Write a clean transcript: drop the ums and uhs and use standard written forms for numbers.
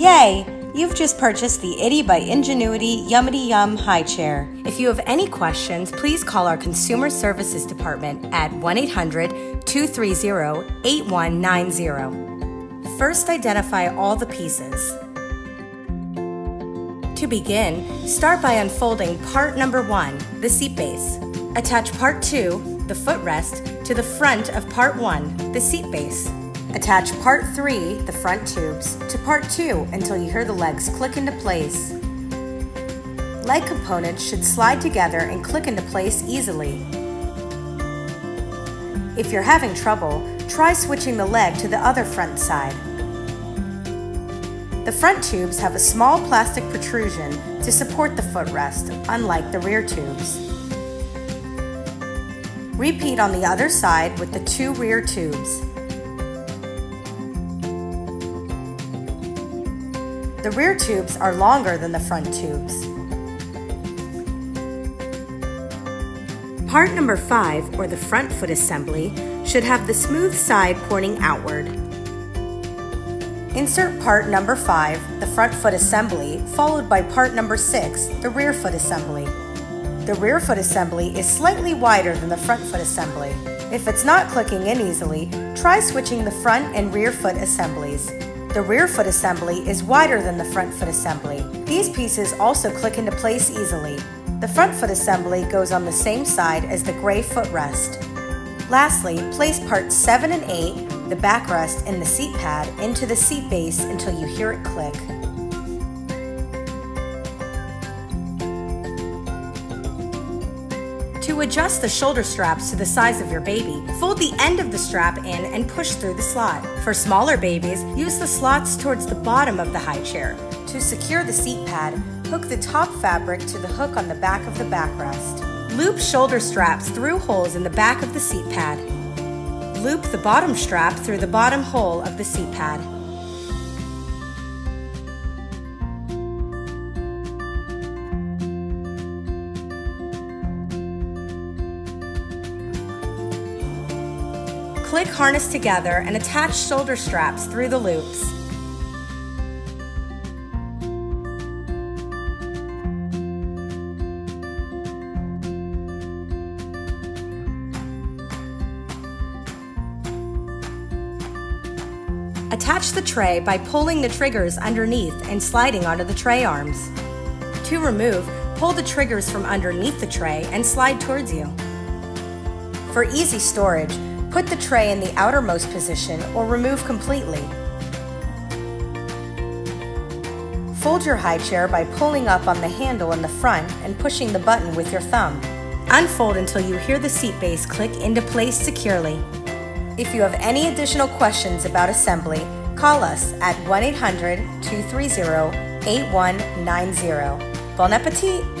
Yay! You've just purchased the Ity by Ingenuity Yummity Yum high chair. If you have any questions, please call our Consumer Services Department at 1-800-230-8190. First, identify all the pieces. To begin, start by unfolding part number 1, the seat base. Attach part 2, the footrest, to the front of part 1, the seat base. Attach part 3, the front tubes, to part 2 until you hear the legs click into place. Leg components should slide together and click into place easily. If you're having trouble, try switching the leg to the other front side. The front tubes have a small plastic protrusion to support the footrest, unlike the rear tubes. Repeat on the other side with the 2 rear tubes. The rear tubes are longer than the front tubes. Part number 5, or the front foot assembly, should have the smooth side pointing outward. Insert part number 5, the front foot assembly, followed by part number 6, the rear foot assembly. The rear foot assembly is slightly wider than the front foot assembly. If it's not clicking in easily, try switching the front and rear foot assemblies. The rear foot assembly is wider than the front foot assembly. These pieces also click into place easily. The front foot assembly goes on the same side as the gray footrest. Lastly, place parts 7 and 8, the backrest and the seat pad, into the seat base until you hear it click. To adjust the shoulder straps to the size of your baby, fold the end of the strap in and push through the slot. For smaller babies, use the slots towards the bottom of the high chair. To secure the seat pad, hook the top fabric to the hook on the back of the backrest. Loop shoulder straps through holes in the back of the seat pad. Loop the bottom strap through the bottom hole of the seat pad. Click harness together and attach shoulder straps through the loops. Attach the tray by pulling the triggers underneath and sliding onto the tray arms. To remove, pull the triggers from underneath the tray and slide towards you. For easy storage, put the tray in the outermost position or remove completely. Fold your high chair by pulling up on the handle in the front and pushing the button with your thumb. Unfold until you hear the seat base click into place securely. If you have any additional questions about assembly, call us at 1-800-230-8190. Bon appetit!